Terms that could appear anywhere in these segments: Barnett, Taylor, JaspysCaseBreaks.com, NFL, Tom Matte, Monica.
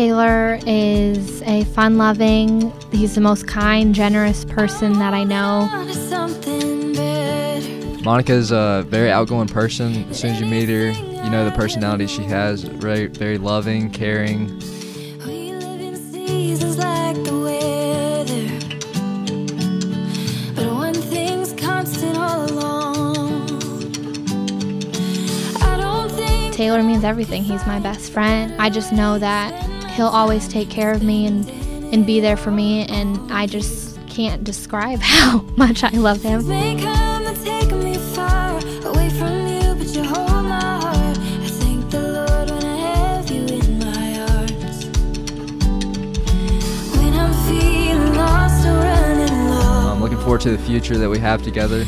Taylor is a fun-loving, he's the most kind, generous person that I know. Monica's a very outgoing person. As soon as you meet her, you know the personality she has. Very, very loving, caring. We live in seasons like the weather, but one thing's constant all along. I don't think Taylor means everything. He's my best friend. I just know that he'll always take care of me and be there for me, and I just can't describe how much I love him. I'm looking forward to the future that we have together,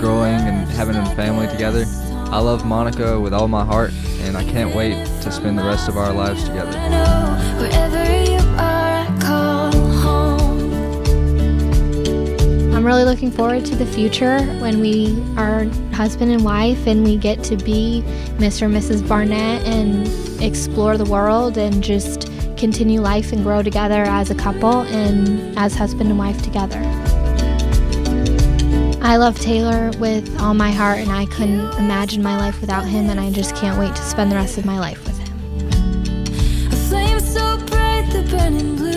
growing and having a family together. I love Monica with all my heart, and I can't wait to spend the rest of our lives together. I'm really looking forward to the future when we are husband and wife and we get to be Mr. and Mrs. Barnett and explore the world and just continue life and grow together as a couple and as husband and wife together. I love Taylor with all my heart, and I couldn't imagine my life without him, and I just can't wait to spend the rest of my life with him.